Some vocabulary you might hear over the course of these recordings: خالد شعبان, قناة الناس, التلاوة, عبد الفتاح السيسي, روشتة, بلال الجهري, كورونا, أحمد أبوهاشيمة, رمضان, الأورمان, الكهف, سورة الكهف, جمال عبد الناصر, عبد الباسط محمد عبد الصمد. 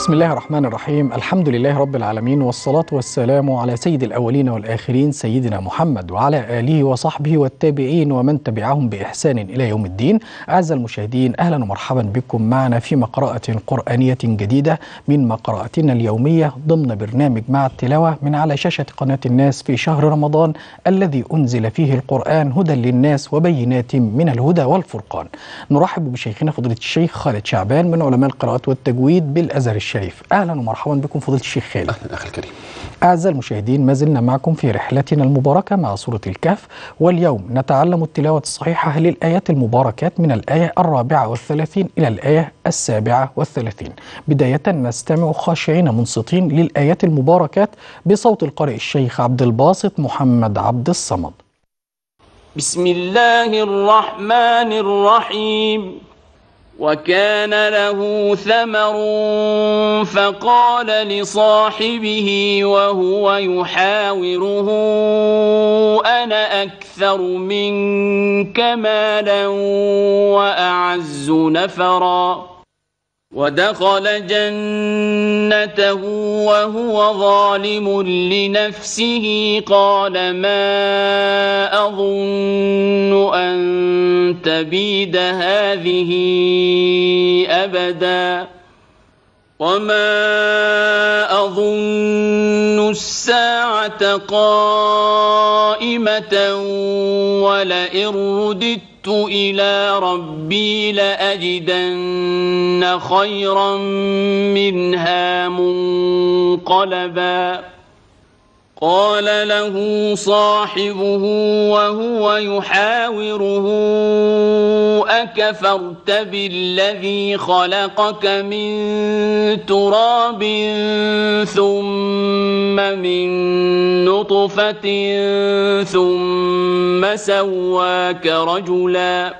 بسم الله الرحمن الرحيم. الحمد لله رب العالمين، والصلاة والسلام على سيد الأولين والآخرين سيدنا محمد وعلى آله وصحبه والتابعين ومن تبعهم بإحسان إلى يوم الدين. أعزائي المشاهدين، أهلا ومرحبا بكم معنا في مقراءة قرآنية جديدة من مقراءتنا اليومية ضمن برنامج مع التلاوة من على شاشة قناة الناس في شهر رمضان الذي أنزل فيه القرآن هدى للناس وبينات من الهدى والفرقان. نرحب بشيخنا فضيلة الشيخ خالد شعبان من علماء القراءات والتجويد بالأزهر الشريف. أهلا ومرحبا بكم فضيلة الشيخ خالد. أهلا أخي الكريم. أعزائي المشاهدين، ما زلنا معكم في رحلتنا المباركة مع سورة الكهف، واليوم نتعلم التلاوة الصحيحة للآيات المباركات من الآية 34 إلى الآية 37. بداية نستمع خاشعين منصتين للآيات المباركات بصوت القارئ الشيخ عبد الباسط محمد عبد الصمد. بسم الله الرحمن الرحيم. وكان له ثمر فقال لصاحبه وهو يحاوره أنا أكثر منك مالا وأعز نفرا ودخل جنته وهو ظالم لنفسه قال ما أظن أن تبيد هذه أبدا وما أظن الساعة قائمة ولئن رددت إلى ربي لأجدن خيرا منها منقلبا قال له صاحبه وهو يحاوره أكفرت بالذي خلقك من تراب ثم من نطفة ثم سواك رجلا.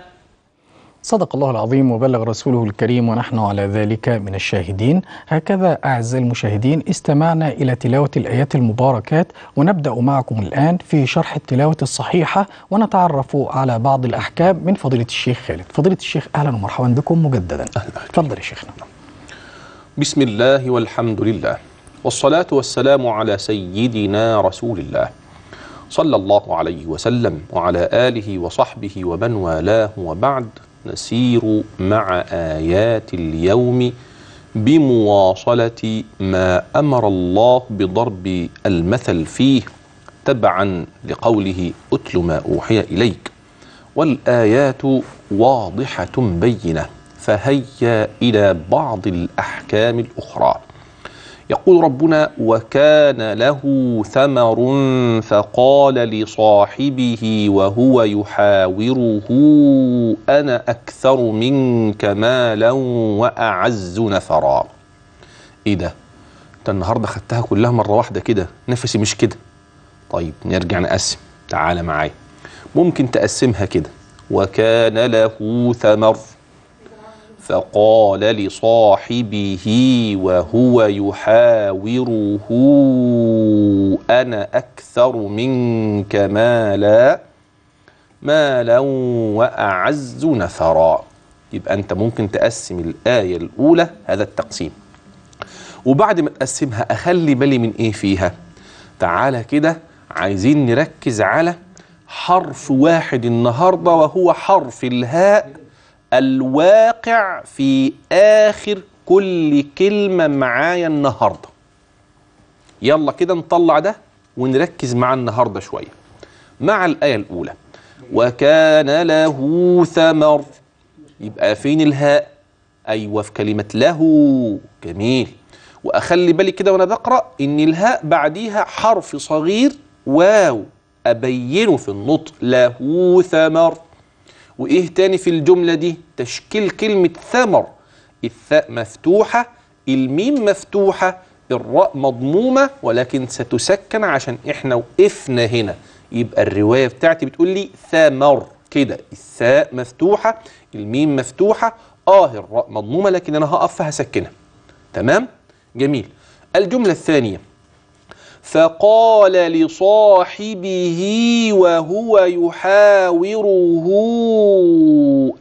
صدق الله العظيم وبلغ رسوله الكريم ونحن على ذلك من الشاهدين. هكذا أعزائي المشاهدين استمعنا إلى تلاوة الآيات المباركات، ونبدأ معكم الآن في شرح التلاوة الصحيحة ونتعرف على بعض الأحكام من فضيلة الشيخ خالد. فضيلة الشيخ أهلا ومرحبا بكم مجددا. تفضل يا شيخنا. بسم الله والحمد لله والصلاة والسلام على سيدنا رسول الله صلى الله عليه وسلم وعلى آله وصحبه ومن والاه، وبعد. نسير مع آيات اليوم بمواصلة ما أمر الله بضرب المثل فيه تبعا لقوله أتل ما أوحي إليك، والآيات واضحة بينة، فهيا إلى بعض الأحكام الأخرى. يقول ربنا وكان له ثمر فقال لصاحبه وهو يحاوره أنا أكثر منك مالا وأعز نفرا. إيه ده؟ النهارده خدتها كلها مرة واحدة كده، نفسي مش كده. طيب نرجع نقسم، تعالى معايا. ممكن تقسمها كده، وكان له ثمر فقال لصاحبه وهو يحاوره أنا أكثر منك مالا وأعز نفرا. يبقى أنت ممكن تقسم الآية الأولى هذا التقسيم، وبعد ما تقسمها أخلي بالي من إيه فيها. تعالى كده، عايزين نركز على حرف واحد النهاردة وهو حرف الهاء الواقع في آخر كل كلمة معايا النهاردة. يلا كده نطلع ده ونركز مع النهاردة شوية مع الآية الأولى. وكان له ثمر، يبقى فين الهاء؟ أيوة في كلمة له. جميل. وأخلي بالي كده وأنا بقرأ إن الهاء بعديها حرف صغير واو، أبينه في النطق له ثمر. وإيه تاني في الجملة دي؟ تشكيل كلمة ثمر، الثاء مفتوحة، الميم مفتوحة، الراء مضمومة ولكن ستسكن عشان إحنا وقفنا هنا. يبقى الرواية بتاعتي بتقول لي ثمر كده، الثاء مفتوحة، الميم مفتوحة، الراء مضمومة لكن أنا هقف فهسكنها. تمام؟ جميل. الجملة الثانية فقال لصاحبه وهو يحاوره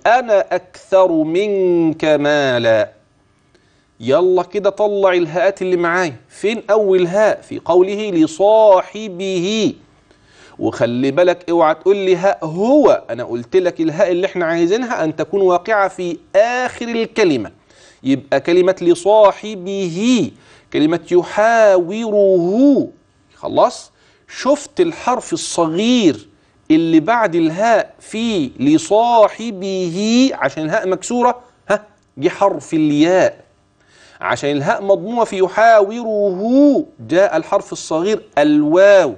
أنا أكثر منك مالا. يلا كده طلع الهاءات اللي معايا. فين أول هاء؟ في قوله لصاحبه. وخلي بالك اوعى تقول لي هاء هو، أنا قلت لك الهاء اللي احنا عايزينها أن تكون واقعة في آخر الكلمة. يبقى كلمة لصاحبه، كلمة يحاوره. خلاص؟ شفت الحرف الصغير اللي بعد الهاء في لصاحبه، عشان الهاء مكسورة ها جه حرف الياء. عشان الهاء مضمومة في يحاوره جاء الحرف الصغير الواو.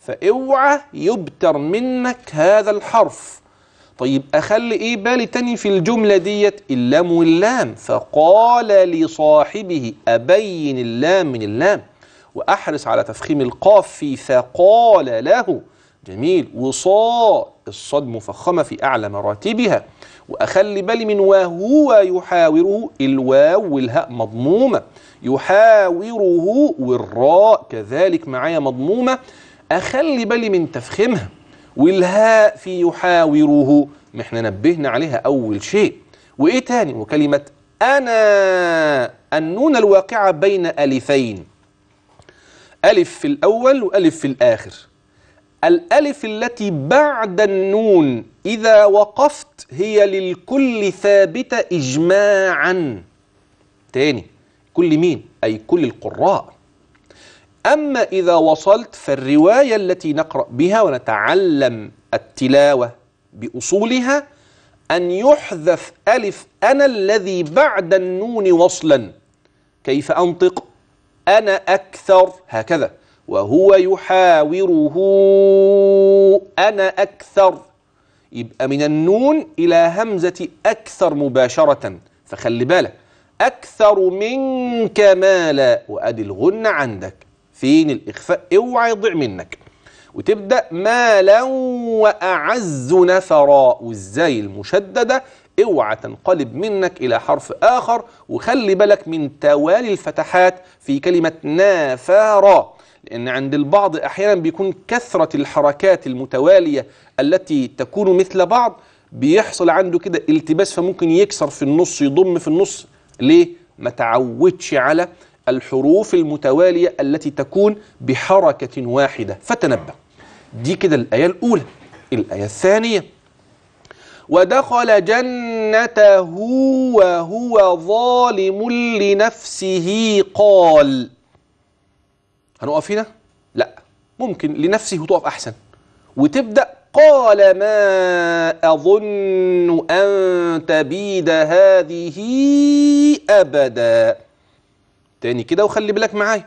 فاوعى يبتر منك هذا الحرف. طيب اخلي ايه بالي تاني في الجملة ديت؟ اللام واللام. فقال لصاحبه، ابين اللام من اللام واحرص على تفخيم القاف في فقال له. جميل. وصاء الصاد مفخمة في اعلى مراتبها. واخلي بالي من وهو يحاوره، الواو والهاء مضمومة. يحاوره والراء كذلك معايا مضمومة، اخلي بالي من تفخيمها. والهاء في يحاوره ما احنا نبهنا عليها اول شيء. وايه تاني؟ وكلمة انا، النون الواقعة بين الفين، الف في الاول والف في الاخر. الالف التي بعد النون اذا وقفت هي للكل ثابتة اجماعا. تاني، كل مين؟ اي كل القراء. أما إذا وصلت فالرواية التي نقرأ بها ونتعلم التلاوة بأصولها أن يحذف ألف أنا الذي بعد النون وصلا. كيف أنطق؟ أنا أكثر، هكذا. وهو يحاوره، أنا أكثر. يبقى من النون إلى همزة أكثر مباشرة. فخلي بالك، أكثر منك مالا، وأدي الغن عندك. فين الإخفاء؟ اوعى يضيع منك. وتبدأ مالا وأعز نفرا، والزاي المشددة اوعى تنقلب منك إلى حرف آخر. وخلي بالك من توالي الفتحات في كلمة نافرا، لأن عند البعض أحيانا بيكون كثرة الحركات المتوالية التي تكون مثل بعض بيحصل عنده كده التباس، فممكن يكسر في النص، يضم في النص. ليه؟ ما تعودش على الحروف المتوالية التي تكون بحركة واحدة. فتنبه. دي كده الآية الأولى. الآية الثانية، ودخل جنته وهو ظالم لنفسه قال. هنقف هنا؟ لا، ممكن لنفسه تقف أحسن، وتبدأ قال ما أظن أن تبيد هذه أبدا. تاني كده، وخلي بالك معايا،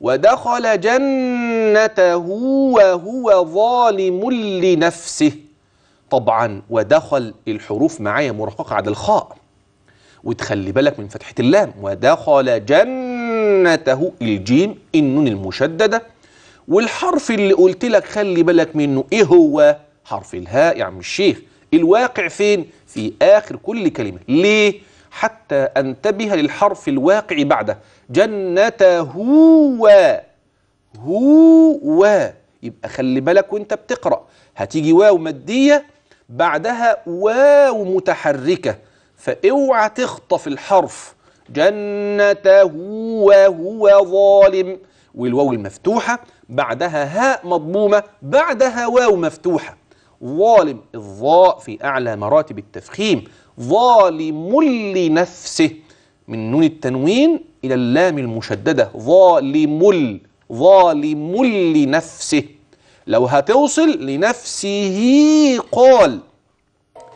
ودخل جنته وهو ظالم لنفسه. طبعا ودخل الحروف معايا مرققة على الخاء، وتخلي بالك من فتحة اللام. ودخل جنته، الجيم النون المشددة، والحرف اللي قلت لك خلي بالك منه ايه هو؟ حرف الهاء يا عم الشيخ، الواقع فين؟ في آخر كل كلمة. ليه؟ حتى انتبه للحرف الواقع بعده. جنته هو، يبقى خلي بالك وانت بتقرأ هتيجي واو مادية بعدها واو متحركة، فاوعى تخطف الحرف. جنته وهو ظالم، والواو المفتوحة بعدها هاء مضمومة بعدها واو مفتوحة. ظالم، الظاء في أعلى مراتب التفخيم. ظالم لنفسه، من نون التنوين إلى اللام المشددة. ظالم لنفسه. لو هتوصل لنفسه قال،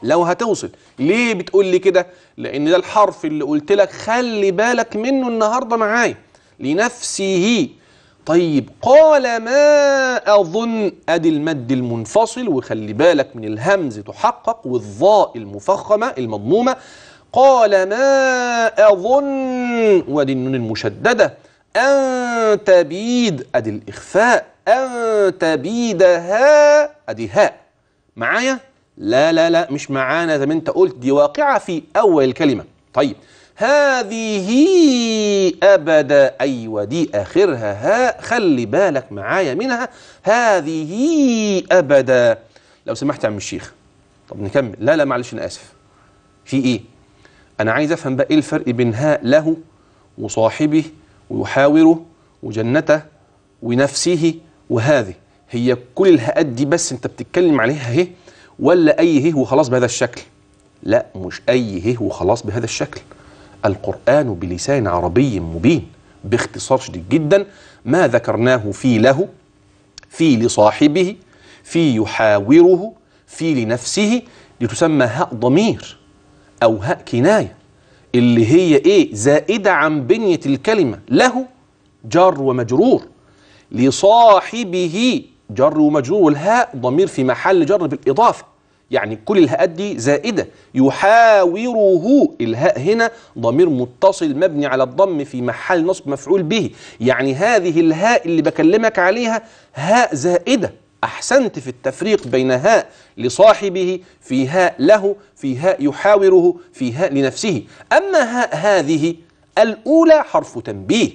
لو هتوصل. ليه بتقول لي كده؟ لأن ده الحرف اللي قلت لك خلي بالك منه النهارده معايا، لنفسه. طيب قال ما أظن، أدي المد المنفصل، وخلي بالك من الهمز تحقق والظاء المفخمة المضمومة. قال ما أظن، وأدي النون المشددة. أن تبيد، أدي الإخفاء. أن تبيدها، أدي هاء معايا. لا لا لا، مش معانا زي ما أنت قلت، دي واقعة في أول الكلمة. طيب هذه أبدا، أيوة دي آخرها هاء، خلي بالك معايا منها. هذه أبدا. لو سمحت يا عم الشيخ. طب نكمل. لا لا معلش، أنا آسف. في إيه؟ أنا عايز أفهم بقى إيه الفرق بين له وصاحبه ويحاوره وجنته ونفسه وهذه. هي كل الهاءات دي بس أنت بتتكلم عليها هي ولا أي هه وخلاص بهذا الشكل؟ لا، مش أي هه وخلاص بهذا الشكل. القرآن بلسان عربي مبين. باختصار شديد جدا ما ذكرناه في له، في لصاحبه، في يحاوره، في لنفسه، لتسمى هاء ضمير أو هاء كناية، اللي هي إيه؟ زائدة عن بنية الكلمة. له جر ومجرور، لصاحبه جر ومجرور، والهاء ضمير في محل جر بالإضافة، يعني كل الهاءات دي زائدة. يحاوره، الهاء هنا ضمير متصل مبني على الضم في محل نصب مفعول به، يعني هذه الهاء اللي بكلمك عليها هاء زائدة. أحسنت في التفريق بين هاء لصاحبه، في هاء له، في هاء يحاوره، في هاء لنفسه. أما هاء هذه الأولى حرف تنبيه،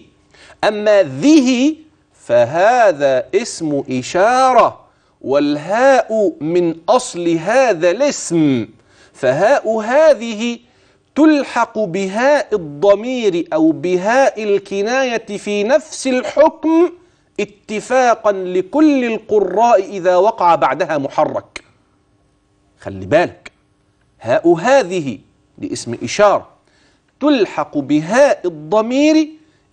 أما ذه فهذا اسم إشارة، والهاء من أصل هذا الاسم، فهاء هذه تلحق بهاء الضمير أو بهاء الكناية في نفس الحكم اتفاقا لكل القراء إذا وقع بعدها محرك. خلي بالك، هاء هذه لاسم إشارة تلحق بهاء الضمير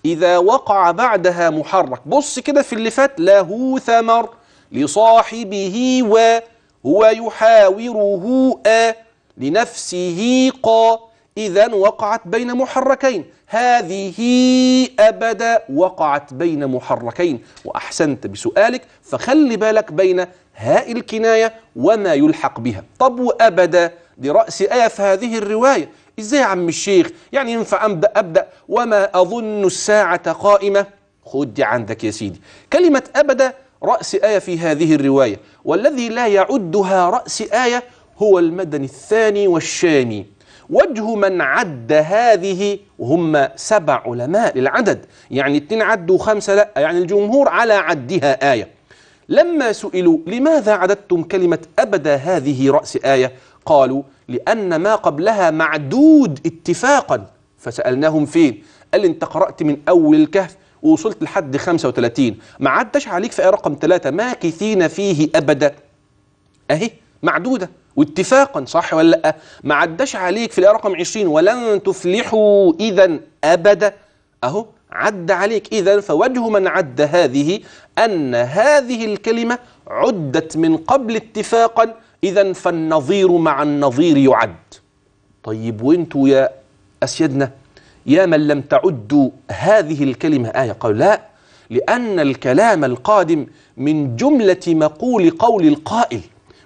إذا وقع بعدها محرك. بص كده في اللي فات، له ثمر، لصاحبه و، هو يحاوره أ، لنفسه قا، إذن وقعت بين محركين. هذه أبدا وقعت بين محركين. وأحسنت بسؤالك، فخلي بالك بين هاء الكناية وما يلحق بها. طب وأبدا دي رأس آية في هذه الرواية، إزاي يا عم الشيخ؟ يعني ينفع أبدأ وما أظن الساعة قائمة؟ خد عندك يا سيدي، كلمة أبدا رأس آية في هذه الرواية، والذي لا يعدها رأس آية هو المدني الثاني والشامي. وجه من عد هذه، وهم 7 علماء للعدد، يعني 2 عدوا 5 لا، يعني الجمهور على عدها آية. لما سئلوا لماذا عددتم كلمة أبدا هذه رأس آية، قالوا لأن ما قبلها معدود اتفاقا. فسألناهم فين؟ قال لي أنت قرأت من أول الكهف ووصلت لحد 35، ما عداش عليك في آية رقم 3 ماكثين فيه أبدا، أهي معدودة واتفاقا، صح ولا لأ؟ ما عداش عليك في الآية رقم 20 ولن تفلحوا إذا أبدا، أهو عد عليك. إذا فوجه من عد هذه أن هذه الكلمة عدت من قبل اتفاقا، إذا فالنظير مع النظير يعد. طيب وانتوا يا أسيادنا يا من لم تعدوا هذه الكلمة آية، قالوا لا، لأن الكلام القادم من جملة مقول قول القائل،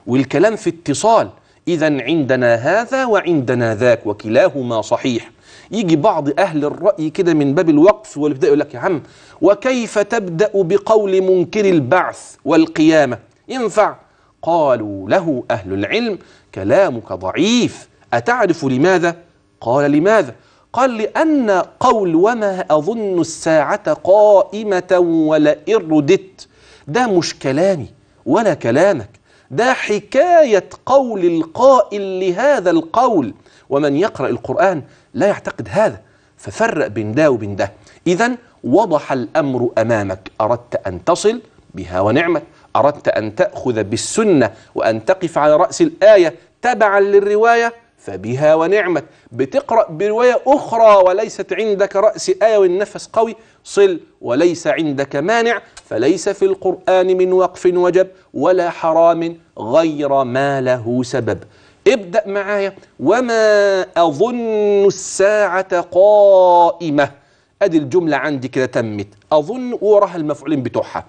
والكلام في اتصال، إذا عندنا هذا وعندنا ذاك وكلاهما صحيح. يجي بعض أهل الرأي كده من باب الوقف والابتداء يقول لك يا عم وكيف تبدأ بقول منكر البعث والقيامة؟ ينفع؟ قالوا له أهل العلم كلامك ضعيف، أتعرف لماذا؟ قال لماذا؟ قال لأن قول وما أظن الساعة قائمة ولئن رددت ده مش كلامي ولا كلامك، ده حكاية قول القائل لهذا القول، ومن يقرأ القرآن لا يعتقد هذا، ففرق بين ده وبين ده. إذن وضح الأمر أمامك، أردت أن تصل بها ونعمة، أردت أن تأخذ بالسنة وأن تقف على رأس الآية تبعا للرواية فبها ونعمة. بتقرأ برواية أخرى وليست عندك رأس آية والنفس قوي، صل وليس عندك مانع، فليس في القرآن من وقف وجب ولا حرام غير ما له سبب. ابدأ معايا، وما أظن الساعة قائمة، أدي الجملة عندي كده تمت، أظن وراها المفعولين بتوعها،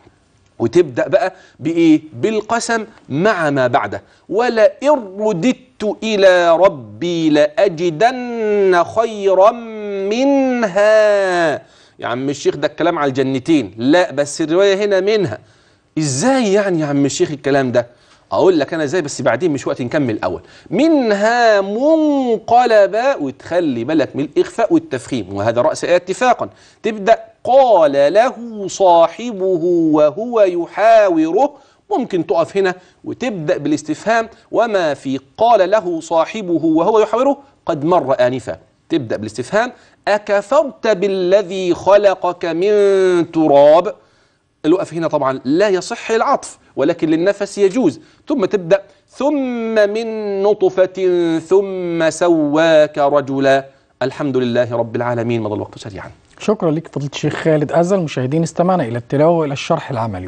وتبدأ بقى بإيه؟ بالقسم مع ما بعده، ولئن رددت إلى ربي لأجدن خيرا منها. يا عم الشيخ ده الكلام على الجنتين، لا بس الرواية هنا منها. إزاي يعني يا عم الشيخ الكلام ده؟ أقول لك أنا إزاي، بس بعدين مش وقت، نكمل الأول. منها منقلبة، وتخلي بالك من الإخفاء والتفخيم، وهذا رأس آية اتفاقا. تبدأ قال له صاحبه وهو يحاوره، ممكن تقف هنا وتبدأ بالاستفهام، وما في قال له صاحبه وهو يحاوره قد مر آنفا، تبدأ بالاستفهام. أكفرت بالذي خلقك من تراب. الوقف هنا طبعا لا يصح العطف ولكن للنفس يجوز. ثم تبدأ ثم من نطفة ثم سواك رجلا. الحمد لله رب العالمين. مضى الوقت سريعا. شكرا لك فضيلة الشيخ خالد. أعزائي المشاهدين، استمعنا إلى التلاوة وإلى الشرح العملي،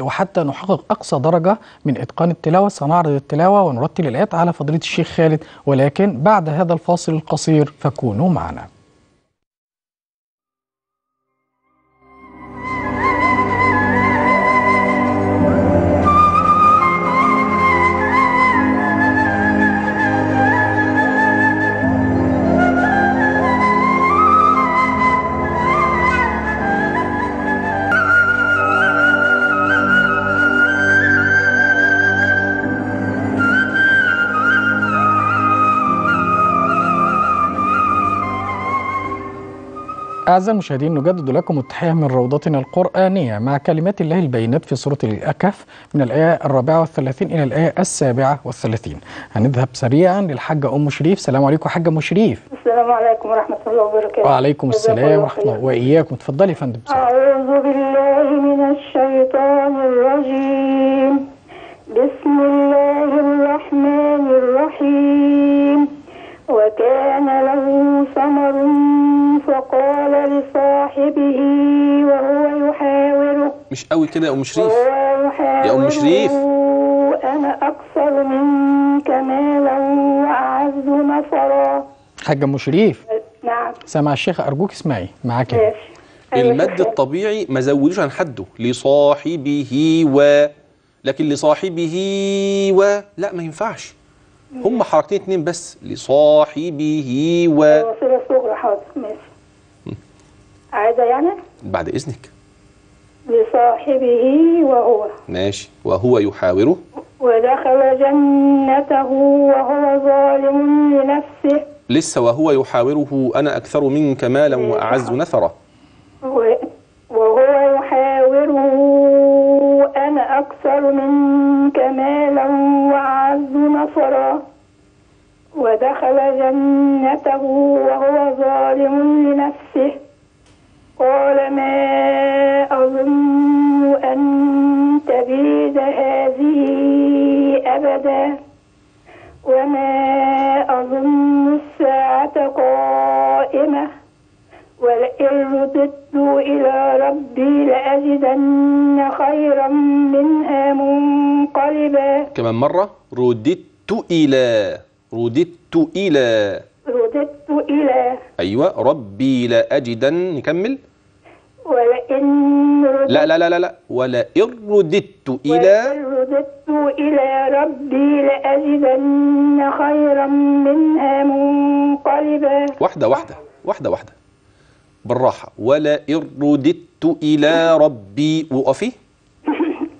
وحتى نحقق أقصى درجة من إتقان التلاوة سنعرض التلاوة ونرتل الآيات على فضيلة الشيخ خالد، ولكن بعد هذا الفاصل القصير فكونوا معنا. أعزائي المشاهدين، نجدد لكم التحية من روضتنا القرآنية مع كلمات الله البينات في سورة الكهف من الآية 34 إلى الآية 37. هنذهب سريعا للحاجة أم شريف. السلام عليكم حاجة أم شريف. السلام عليكم ورحمة الله وبركاته. وعليكم السلام ورحمة الله وإياكم. تفضلي يا فندم. أعوذ بالله من الشيطان الرجيم. بسم الله الرحمن الرحيم. وكان له ثمر فقال لصاحبه وهو يحاوره. مش قوي كده يا أم شريف، يا أم شريف. أنا أكثر منك مالا وأعز نفرا. حاجة أم شريف. نعم. سامع الشيخ، أرجوك اسمعي معاكي. ماشي. المد الطبيعي ما زودوش عن حده، لصاحبه و، لكن لصاحبه و لا ما ينفعش. هم حركتين اتنين بس، لصاحبه و الوسيله الصغرى. حاضر ماشي. عايزه يعني؟ بعد اذنك. لصاحبه وهو. ماشي. وهو يحاوره. ودخل جنته وهو ظالم لنفسه. لسه وهو يحاوره انا اكثر منك مالا واعز نفرا. وهو يحاوره انا اكثر منك مالا واعز نفرا. ودخل جنته وهو ظالم لنفسه قال ما أظن أن تبيد هذه أبدا وما أظن الساعة قائمة ولئن رددت إلى ربي لأجدن خيرا منها منقلبا. كمان مرة. رددت إلى، رددت إلى، رددت إلى، أيوة، ربي لأجدن. نكمل. ولئن رددت، لا لا لا لا، ولئن رددت إلى، ولئن رددت إلى ربي لأجدن خيرا منها منقلبا. واحدة واحدة واحدة واحدة بالراحة. ولئن رددت إلى ربي، وقفي.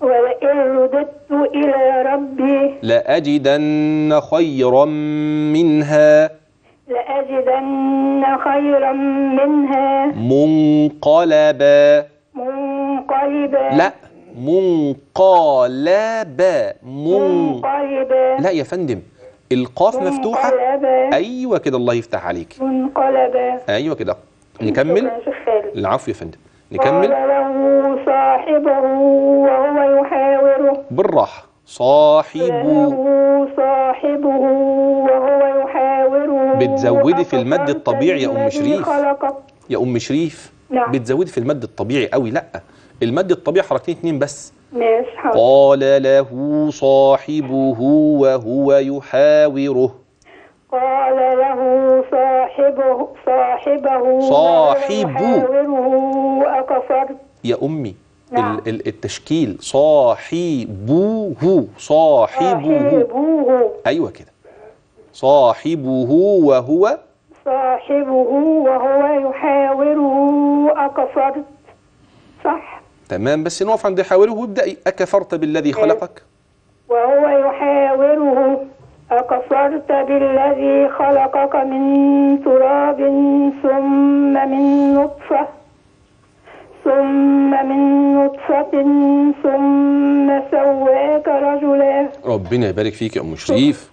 ولئن رددت إلى ربي لأجدن خيرا منها، لأجدن خيرا منها منقلبا، منقلبا. لا، منقلبا، منقلبا. لا يا فندم، القاف مفتوحة. أيوة كده، الله يفتح عليك. منقلبا. أيوة كده. نكمل. العفو يا فندم. نكمل. قال له صاحبه وهو يحاوره. بالراحة. صاحبه، صاحبه وهو يحاوره. بتزودي في المد الطبيعي يا أم شريف. يا أم شريف. نعم. بتزودي في المد الطبيعي قوي. لأ، المد الطبيعي حركتين اتنين بس. ماشي حاضر. قال له صاحبه وهو يحاوره. قال له صاحبه، صاحبه، صاحبه أكفرت. يا أمي. نعم. التشكيل صاحبه، صاحبه. أيوة كده. صاحبه وهو، صاحبه وهو يحاوره أكفرت. صح. تمام، بس نقف عند يحاوره وابدأ. أكفرت بالذي خلقك. وهو يحاوره أكفرت بالذي خلقك من تراب ثم من نطفة ثم من نطفة ثم سواك رجلا. ربنا يبارك فيك يا أم شريف.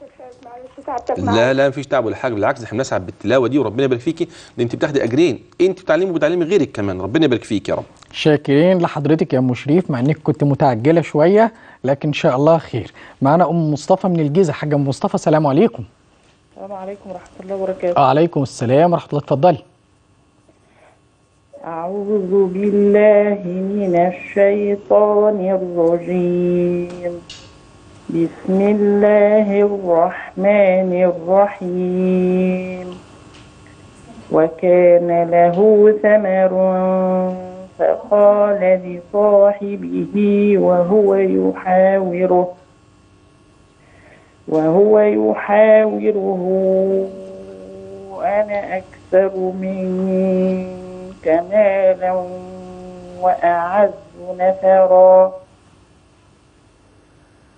تعب تسمعي؟ لا لا مفيش تعب ولا حاجه، بالعكس احنا بنسعد بالتلاوه دي، وربنا يبارك فيكي، ده انت بتاخدي اجرين، انت بتعلمي وبتعلمي غيرك كمان، ربنا يبارك فيك يا رب. شاكرين لحضرتك يا ام شريف، مع انك كنت متعجله شويه لكن ان شاء الله خير. معانا ام مصطفى من الجيزه. حاجه ام مصطفى، السلام عليكم. السلام عليكم ورحمه الله وبركاته. وعليكم السلام ورحمه الله، اتفضلي. أعوذ بالله من الشيطان الرجيم، بسم الله الرحمن الرحيم، وكان له ثمر فقال لصاحبه وهو يحاوره أنا أكثر منك مالا وأعز نفرا،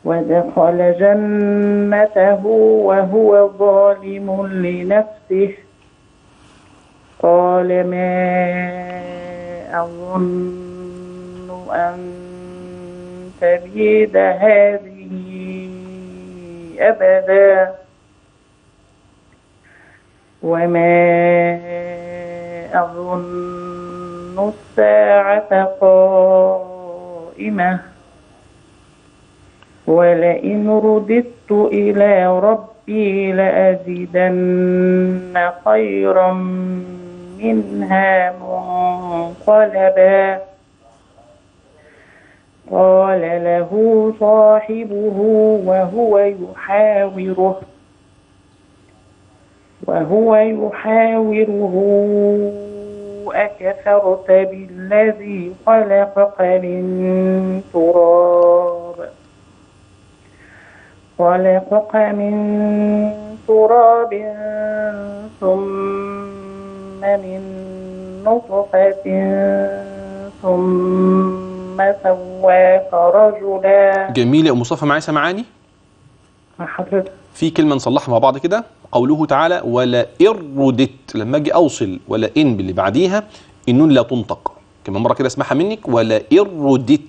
ودخل جنته وهو ظالم لنفسه، قال ما أظن أن تبيد هذه أبدا، وما أظن الساعة قائمة، ولئن رددت إلى ربي لأجدن خيرا منها منقلبا. قال له صاحبه وهو يحاوره أكفرت بالذي خلقك من تراب ثم من نطفة ثم سواك رجلا. جميل يا أم مصطفى، معايا سمعاني؟ حضرتك في كلمة نصلحها مع بعض كده، قوله تعالى ولئن رددت، لما اجي اوصل ولئن باللي بعديها النون لا تنطق، كمان مرة كده اسمعها منك، ولئن رددت،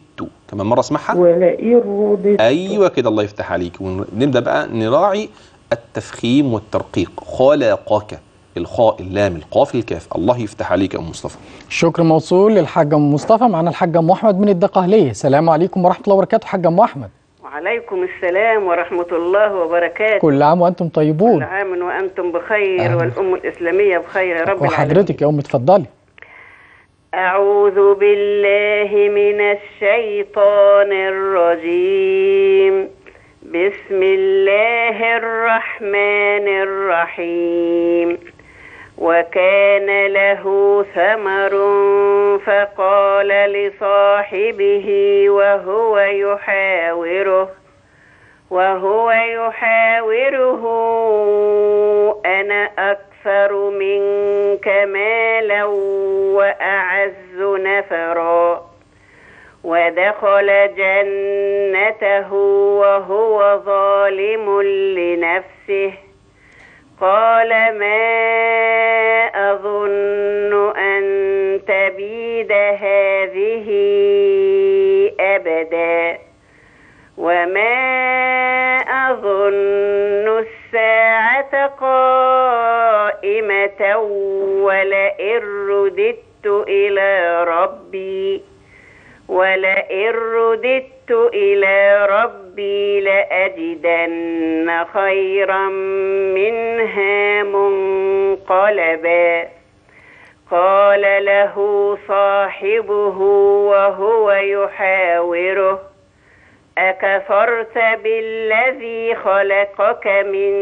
كمان مرة اسمعها، ولئن رددت، ايوه كده الله يفتح عليك. ونبدأ بقى نراعي التفخيم والترقيق، خلقك، الخاء اللام القاف الكاف، الله يفتح عليك يا ام مصطفى. شكر موصول للحاج ام مصطفى. معانا الحاج ام احمد من الدقهلية. السلام عليكم ورحمة الله وبركاته. حاج ام احمد. وعليكم السلام ورحمة الله وبركاته. كل عام وأنتم طيبون. كل عام وأنتم بخير والأمة الإسلامية بخير يا رب العالمين. وحضرتك يا أم اتفضلي. أعوذ بالله من الشيطان الرجيم، بسم الله الرحمن الرحيم، وكان له ثمر فقال لصاحبه وهو يحاوره أنا أكثر منك مالا وأعز نفرا، ودخل جنته وهو ظالم لنفسه، قال ما أظن أن تبيد هذه أبدا، وما أظن الساعة قائمة، ولئن رددت إلى ربي لأجدن خيرا منها منقلبا. قال له صاحبه وهو يحاوره أكفرت بالذي خلقك من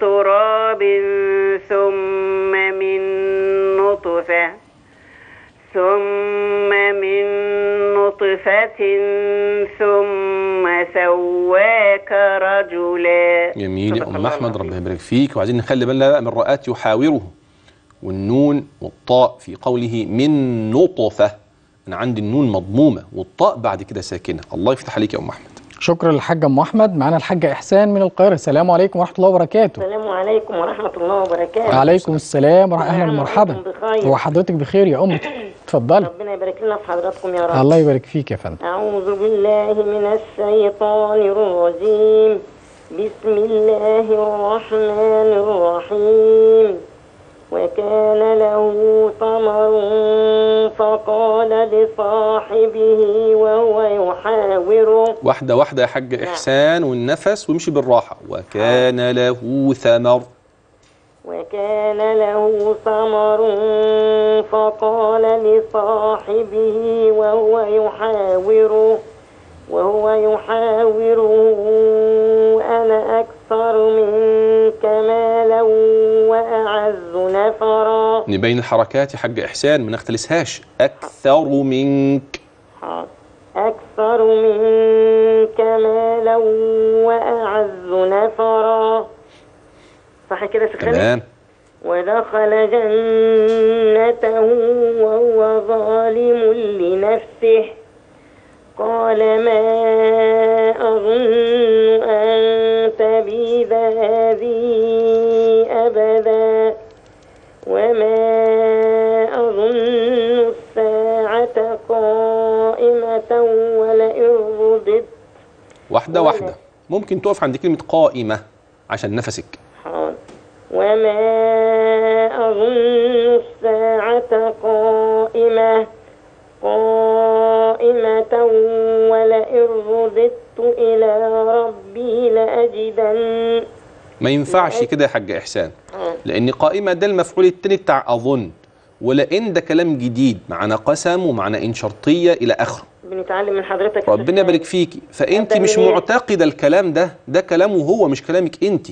تراب ثم من نطفة ثم سواك رجلا. جميل يا ام احمد، ربنا يبارك فيك. وعايزين نخلي بالنا بقى من رأت يحاوره والنون والطاء في قوله من نطفه، انا عندي النون مضمومه والطاء بعد كده ساكنه. الله يفتح عليك يا ام احمد. شكرا للحاج ام احمد. معانا الحاجه احسان من القاهره. السلام عليكم ورحمه الله وبركاته. السلام عليكم ورحمه الله وبركاته. وعليكم السلام ورحمه الله. اهلا ومرحبا، هو حضرتك بخير يا امتي؟ اتفضلي. ربنا يبارك لنا في حضراتكم يا رب. الله يبارك فيك يا فندم. اعوذ بالله من الشيطان الرجيم، بسم الله الرحمن الرحيم. وكان له ثمر فقال لصاحبه وهو يحاوره. واحدة واحدة يا حاج إحسان، والنفس، وامشي بالراحة. وكان له ثمر. وكان له ثمر فقال لصاحبه وهو يحاوره أنا أكثر منك مالا وأعز نفرا. نبين الحركات يا حاج إحسان، ما نختلسهاش. أكثر منك. أكثر منك مالا وأعز نفرا. صح كده يا شيخ خالد؟ ودخل جنته وهو ظالم لنفسه قال ما أظن أن تبيد هذه أبدا وما أظن الساعة قائمة ولئن رددت. واحدة واحدة، ممكن تقف عند كلمة قائمة عشان نفسك. حاضر. وما أظن الساعة قائمة ولئن رددت إلى ربي لأجدن. ما ينفعش كده يا حاج إحسان، لأن قائمة ده المفعول التاني بتاع أظن، ولئن ده كلام جديد معنى قسم ومعنى إن شرطية إلى آخره. بنتعلم من حضرتك ربنا يبارك فيكي. فأنت مش معتقدة الكلام ده، ده كلامه هو مش كلامك أنت،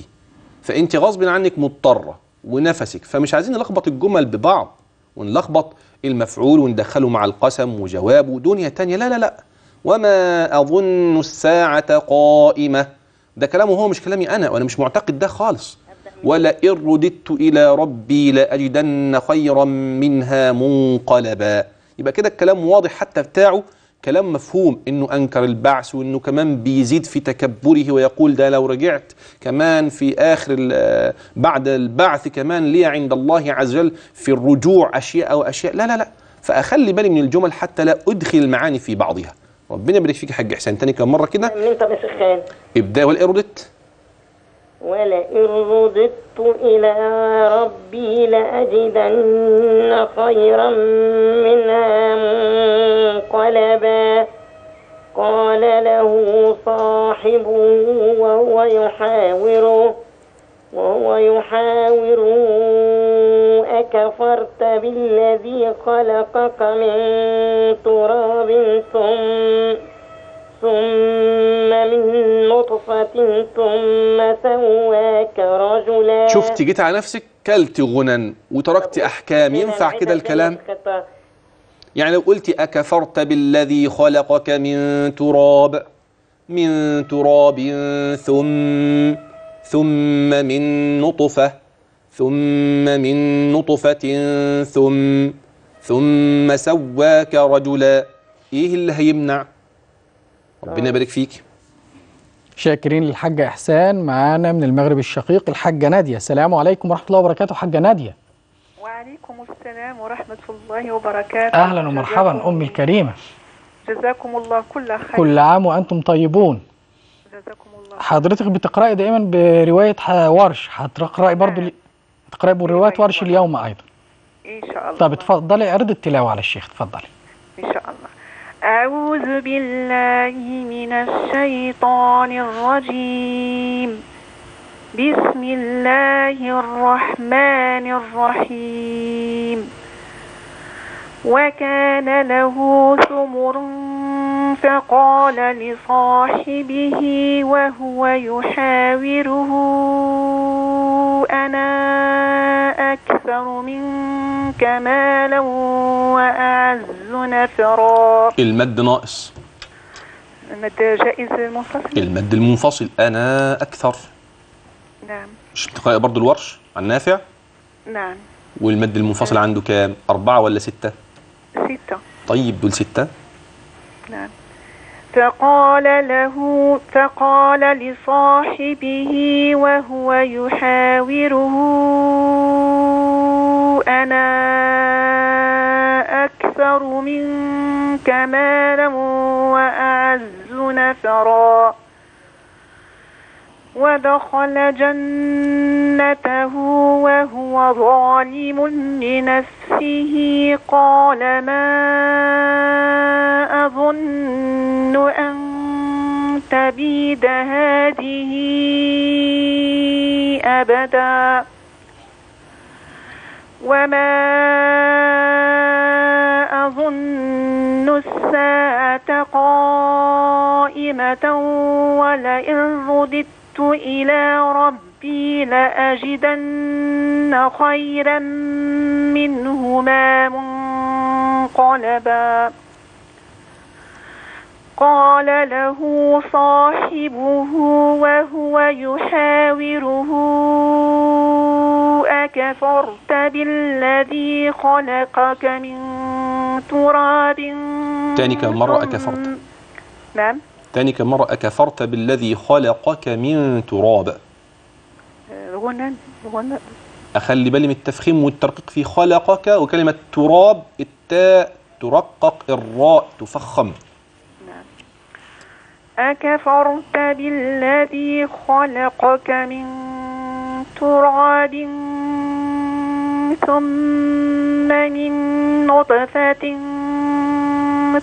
فأنت غصب عنك مضطرة ونفسك، فمش عايزين نلخبط الجمل ببعض ونلخبط المفعول وندخله مع القسم وجوابه ودنيا تانية. لا لا لا، وما أظن الساعة قائمة ده كلامه هو مش كلامي أنا، وأنا مش معتقد ده خالص. ولئن رددت إلى ربي لأجدن خيرا منها منقلبا. يبقى كده الكلام واضح، حتى بتاعه كلام مفهوم، إنه أنكر البعث، وإنه كمان بيزيد في تكبره ويقول ده لو رجعت كمان في آخر بعد البعث كمان لي عند الله عز وجل في الرجوع أشياء وأشياء. لا لا لا، فأخلي بالي من الجمل حتى لا أدخل المعاني في بعضها. ربنا يبارك فيك يا حاج إحسان. تاني كم مرة كده؟ طب يا شيخ خالد ابدأ. ولئن رددت إلى ربي لأجدن خيرا منها منقلبا. قال له صاحبه وهو يحاوره أكفرت بالذي خلقك من تراب ثم من نطفة ثم سواك رجلا. شفتي جيت على نفسك، كلت غنى وتركت أحكام. ينفع كده الكلام؟ يعني لو قلتي أكفرت بالذي خلقك من تراب ثم من نطفة ثم سواك رجلا، إيه اللي هيمنع؟ ربنا يبارك فيك. شاكرين للحاجة إحسان. معانا من المغرب الشقيق الحاجة نادية. السلام عليكم ورحمة الله وبركاته. حاجة نادية. وعليكم السلام ورحمة الله وبركاته. أهلا ومرحبا أمي الكريمة. جزاكم الله كل خير. كل عام وأنتم طيبون. جزاكم الله. حضرتك بتقرأي دائما برواية ورش، هتقرأي برضو تقرأي برواية ورش اليوم أيضا إن شاء الله. طب اتفضلي عرض التلاوة على الشيخ، اتفضلي إن شاء الله. أعوذ بالله من الشيطان الرجيم. بسم الله الرحمن الرحيم. وكان له ثمر فقال لصاحبه وهو يحاوره أنا أكثر منك مالا وأعز نفرا. المد ناقص. المد جائز منفصل. المد المنفصل أنا أكثر. نعم. مش بتقرأي برضه الورش عن نافع؟ نعم. والمد المنفصل عنده كام؟ 4 ولا 6؟ 6. طيب دول 6. نعم. فقال لصاحبه وهو يحاوره أنا أكثر منك مالا وأعز نفرا. ودخل جنته وهو ظالم لنفسه قال ما أظن أن تبيد هذه أبدا وما أظن الساعة قائمة ولئن رددت إلى ربي لأجدن خيرا منهما منقلبا قال له صاحبه وهو يحاوره أكفرت بالذي خلقك من تراب تاني كم مرة أكفرت؟ نعم تاني كم مرة أكفرت بالذي خلقك من تراب؟ أخلي بالي من التفخيم والترقيق في خلقك وكلمة تراب التاء ترقق الراء تفخم أكفرت بالذي خلقك من تراب ثم من نطفة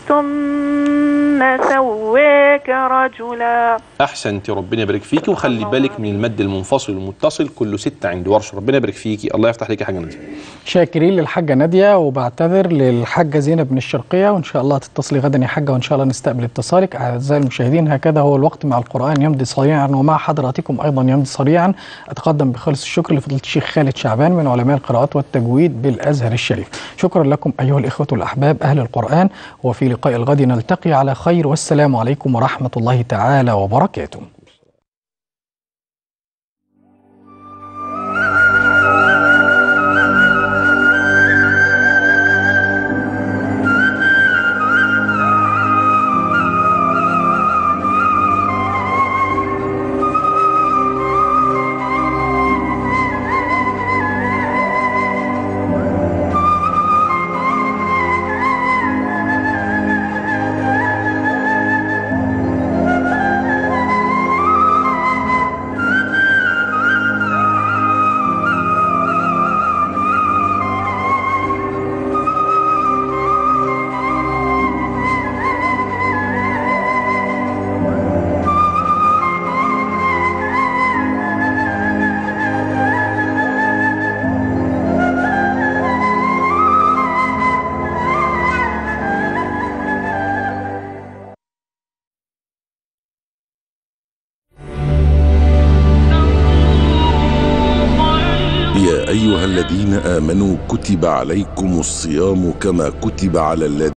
ثم سواك رجلا أحسنت ربنا يبارك فيك وخلي بالك من المد المنفصل المتصل كله ستة عند ورش ربنا يبارك فيكي الله يفتح لك يا حاجة نادية شاكرين للحاجة نادية وبعتذر للحاجة زينب من الشرقية وإن شاء الله هتتصلي غدا يا حاجة وإن شاء الله نستقبل اتصالك أعزائي المشاهدين هكذا هو الوقت مع القرآن يمضي سريعا ومع حضراتكم أيضا يمضي سريعا أتقدم بخالص الشكر لفضيلة الشيخ خالد شعبان من علماء القراءات والتجويد بالأزهر الشريف شكرا لكم أيها الإخوة والأحباب أهل القرآن وفي لقاء الغد نلتقي على خير والسلام عليكم ورحمة الله تعالى وبركاته كتب عليكم الصيام كما كتب على الذين